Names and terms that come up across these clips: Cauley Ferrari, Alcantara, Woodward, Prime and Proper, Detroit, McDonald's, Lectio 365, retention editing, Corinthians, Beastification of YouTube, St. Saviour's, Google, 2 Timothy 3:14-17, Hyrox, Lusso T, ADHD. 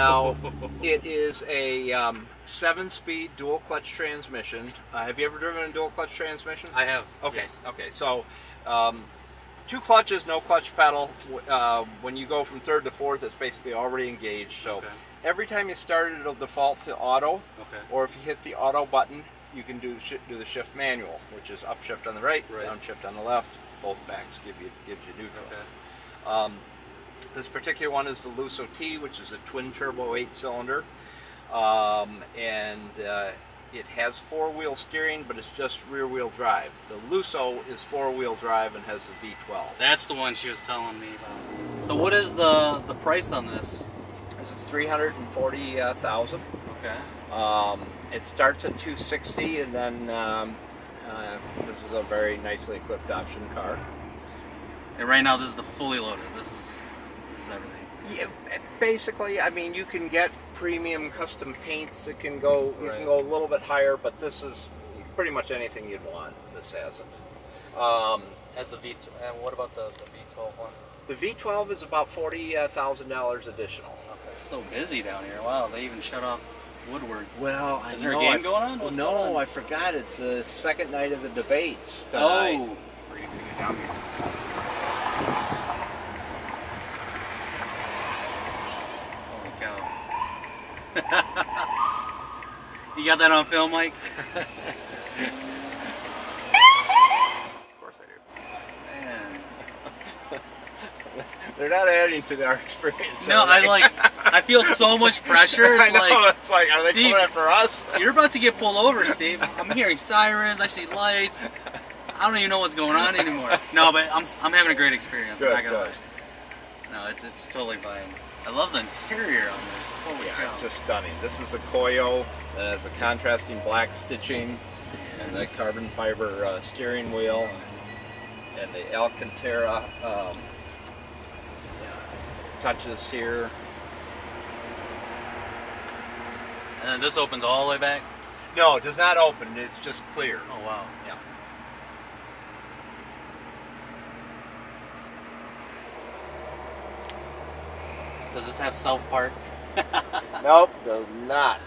Now, it is a 7-speed dual-clutch transmission. Have you ever driven a dual-clutch transmission? I have. Okay. Yes. Okay. So, 2 clutches, no clutch pedal. When you go from 3rd to 4th, it's basically already engaged. So, okay. Every time you start it, it'll default to auto. Okay. Or if you hit the auto button, you can do the shift manual, which is up shift on the right, down shift on the left. Both backs gives you neutral. Okay. This particular one is the Lusso T, which is a twin turbo 8-cylinder, and it has 4-wheel steering, but it's just rear-wheel drive. The Lusso is 4-wheel drive and has the V12. That's the one she was telling me about. So what is the price on this? This is $340,000. Okay. It starts at $260,000, and then this is a very nicely equipped option car. And right now, this is the fully loaded. This is everything. Yeah, basically. I mean, you can get premium custom paints. It can go, you can go a little bit higher, but this is pretty much anything you'd want. This has it. Has the V? And what about the V12 one? The V12 is about $40,000 additional. It's so busy down here. Wow, they even shut off Woodward. Well, is there a game going on? What's going on? I forgot. It's the second night of the debates tonight. Oh, crazy to get down here. You got that on film, Mike? Of course I do. Man. They're not adding to our experience. No, I like. I feel so much pressure. It's it's like, are they Steve, coming after us? You're about to get pulled over, Steve. I'm hearing sirens. I see lights. I don't even know what's going on anymore. No, but I'm having a great experience. Good, I'm not gonna lie. No, it's totally fine. I love the interior on this. Holy cow. It's just stunning. This is a Koyo that has a contrasting black stitching and the carbon fiber steering wheel and the Alcantara touches here. And then this opens all the way back? No, it does not open. It's just clear. Oh, wow. Yeah. Does this have self-park? Nope, does not.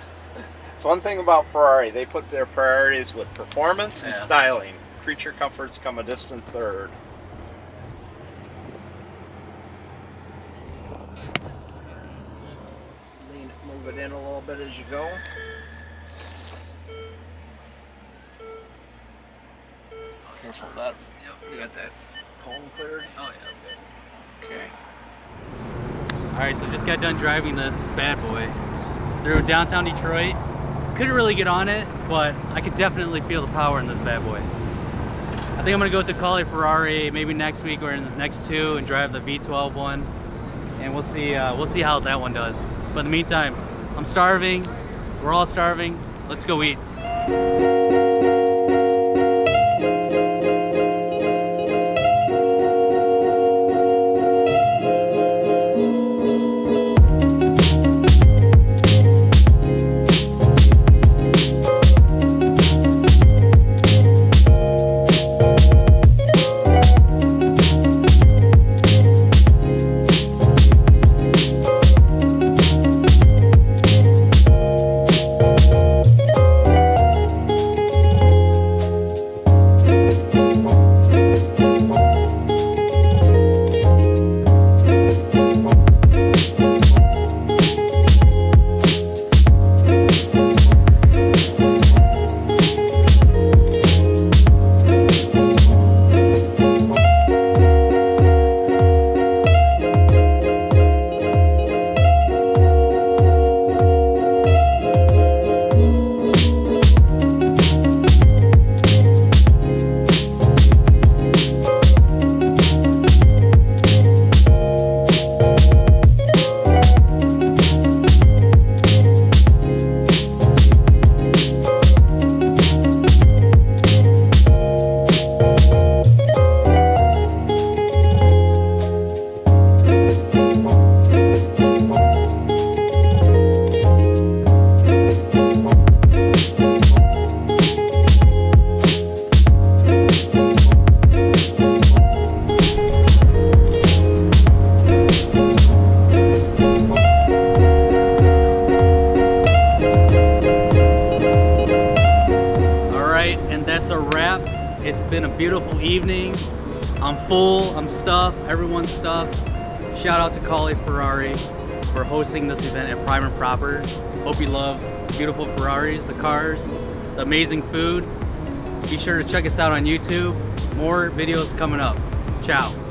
It's one thing about Ferrari. They put their priorities with performance and styling. Creature comforts come a distant third. Move it in a little bit as you go. Careful of that. Yep. You got that cone cleared? Oh, yeah. Okay. Alright, so just got done driving this bad boy through downtown Detroit. Couldn't really get on it, but I could definitely feel the power in this bad boy. I think I'm going to go to Cauley Ferrari maybe next week or in the next 2 and drive the V12 one. And we'll see how that one does. But in the meantime, I'm starving. We're all starving. Let's go eat. It's been a beautiful evening. I'm full, I'm stuffed, everyone's stuffed. Shout out to Cauley Ferrari for hosting this event at Prime and Proper. Hope you love the beautiful Ferraris, the cars, the amazing food. Be sure to check us out on YouTube. More videos coming up. Ciao.